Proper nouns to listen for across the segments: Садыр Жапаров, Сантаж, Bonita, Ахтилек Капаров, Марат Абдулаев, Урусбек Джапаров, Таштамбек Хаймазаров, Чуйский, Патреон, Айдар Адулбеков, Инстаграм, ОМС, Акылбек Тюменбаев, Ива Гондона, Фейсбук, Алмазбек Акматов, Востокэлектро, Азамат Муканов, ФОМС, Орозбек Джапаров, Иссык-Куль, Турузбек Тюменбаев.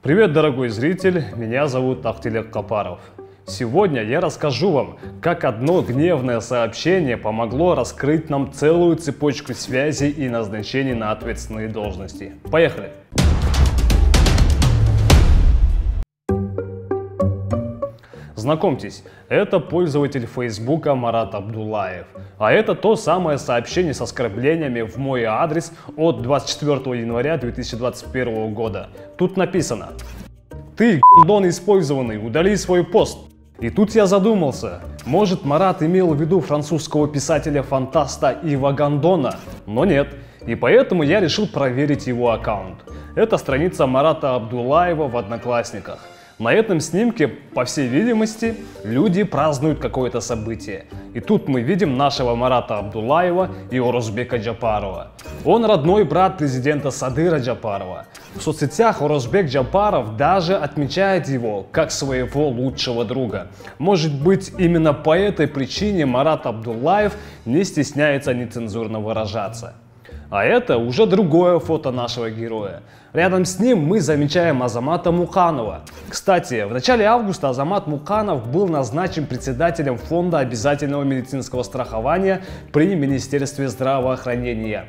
Привет, дорогой зритель, меня зовут Ахтилек Капаров. Сегодня я расскажу вам, как одно гневное сообщение помогло раскрыть нам целую цепочку связей и назначений на ответственные должности. Поехали! Знакомьтесь, это пользователь Фейсбука Марат Абдулаев. А это то самое сообщение с оскорблениями в мой адрес от 24 января 2021 года. Тут написано: «Ты, г***дон использованный, удали свой пост». И тут я задумался, может, Марат имел в виду французского писателя-фантаста Ива Гондона? Но нет. И поэтому я решил проверить его аккаунт. Это страница Марата Абдулаева в Одноклассниках. На этом снимке, по всей видимости, люди празднуют какое-то событие. И тут мы видим нашего Марата Абдулаева и Орозбека Джапарова. Он родной брат президента Садыра Жапарова. В соцсетях Урусбек Джапаров даже отмечает его как своего лучшего друга. Может быть, именно по этой причине Марат Абдулаев не стесняется нецензурно выражаться. А это уже другое фото нашего героя. Рядом с ним мы замечаем Азамата Муканова. Кстати, в начале августа Азамат Муканов был назначен председателем Фонда обязательного медицинского страхования при Министерстве здравоохранения.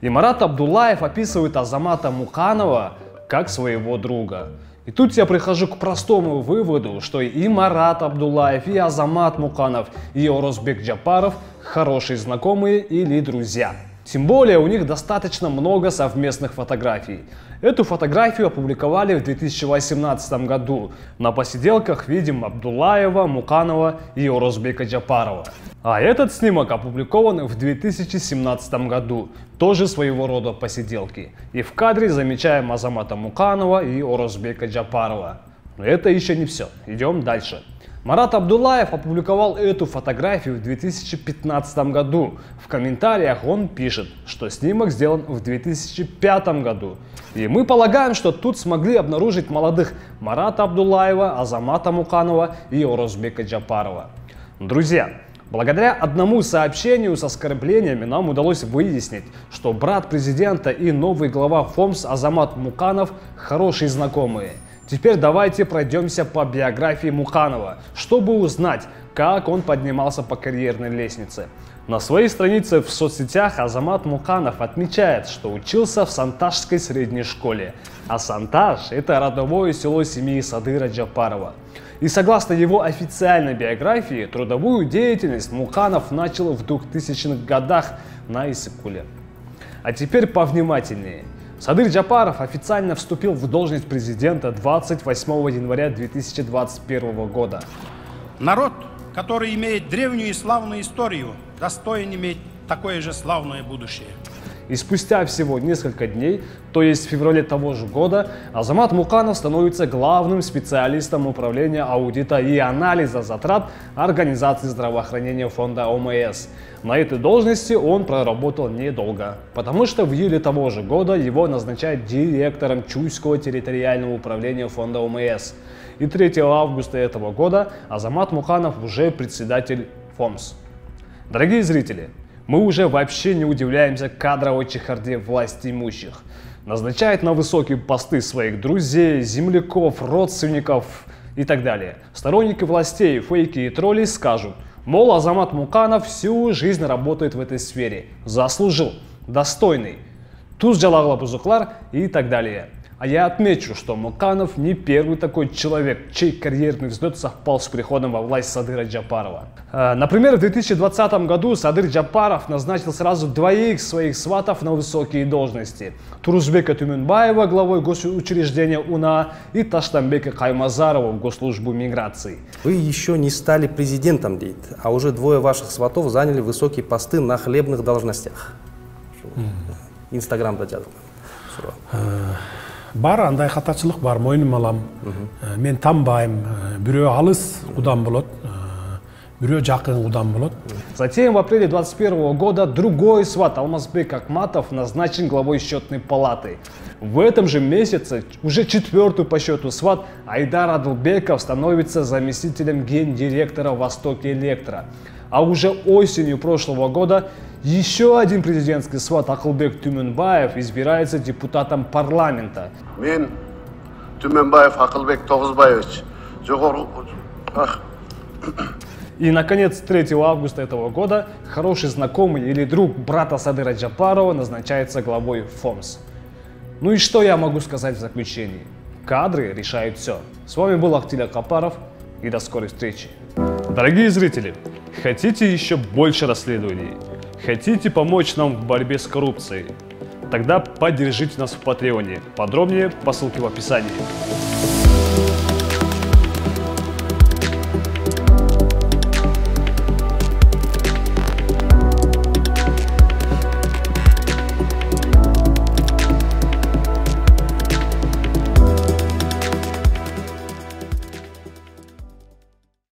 И Марат Абдулаев описывает Азамата Муканова как своего друга. И тут я прихожу к простому выводу, что и Марат Абдулаев, и Азамат Муканов, и Орозбек Джапаров хорошие знакомые или друзья. Тем более у них достаточно много совместных фотографий. Эту фотографию опубликовали в 2018 году. На посиделках видим Абдулаева, Муканова и Орозбека Джапарова. А этот снимок опубликован в 2017 году. Тоже своего рода посиделки. И в кадре замечаем Азамата Муканова и Орозбека Джапарова. Но это еще не все. Идем дальше. Марат Абдулаев опубликовал эту фотографию в 2015 году. В комментариях он пишет, что снимок сделан в 2005 году. И мы полагаем, что тут смогли обнаружить молодых Марата Абдулаева, Азамата Муканова и Орозбека Джапарова. Друзья, благодаря одному сообщению с оскорблениями нам удалось выяснить, что брат президента и новый глава ФОМС Азамат Муканов хорошие знакомые. Теперь давайте пройдемся по биографии Муканова, чтобы узнать, как он поднимался по карьерной лестнице. На своей странице в соцсетях Азамат Муканов отмечает, что учился в Сантажской средней школе, а Сантаж – это родовое село семьи Садыра Жапарова. И согласно его официальной биографии, трудовую деятельность Муканов начал в 2000-х годах на Иссык-Куле. А теперь повнимательнее. Садыр Жапаров официально вступил в должность президента 28 января 2021 года. Народ, который имеет древнюю и славную историю, достоин иметь такое же славное будущее. И спустя всего несколько дней, то есть в феврале того же года, Азамат Муканов становится главным специалистом управления аудита и анализа затрат Организации здравоохранения фонда ОМС. На этой должности он проработал недолго, потому что в июле того же года его назначают директором Чуйского территориального управления фонда ОМС. И 3 августа этого года Азамат Муканов уже председатель ФОМС. Дорогие зрители, мы уже вообще не удивляемся кадровой чехарде власть имущих. Назначает на высокие посты своих друзей, земляков, родственников и так далее. Сторонники властей, фейки и тролли скажут, мол, Азамат Муканов всю жизнь работает в этой сфере, заслужил, достойный, туз жалагла бузуклар и так далее. А я отмечу, что Муканов не первый такой человек, чей карьерный взлет совпал с приходом во власть Садыра Жапарова. Например, в 2020 году Садыр Жапаров назначил сразу двоих своих сватов на высокие должности. Турузбека Тюменбаева главой госучреждения УНА и Таштамбека Хаймазарова в Госслужбу миграции. Вы еще не стали президентом, дейт, а уже двое ваших сватов заняли высокие посты на хлебных должностях. Инстаграм дадят. Бар андай хатачылық бар, мойным алам. Мен тамбайым, бюро алыс удан болот, бюро жақын удан болот. Затем в апреле 2021 года другой сват Алмазбек Акматов назначен главой счетной палаты. В этом же месяце уже четвертый по счету сват Айдар Адулбеков становится заместителем гендиректора Востокэлектро. А уже осенью прошлого года еще один президентский сват Акылбек Тюменбаев избирается депутатом парламента. Мен Тюменбаев Акылбек Тогузбаевич. И, наконец, 3 августа этого года хороший знакомый или друг брата Садыра Жапарова назначается главой ФОМС. Ну и что я могу сказать в заключении? Кадры решают все. С вами был Ахтилек Капаров, и до скорой встречи. Дорогие зрители, хотите еще больше расследований? Хотите помочь нам в борьбе с коррупцией? Тогда поддержите нас в Патреоне. Подробнее по ссылке в описании.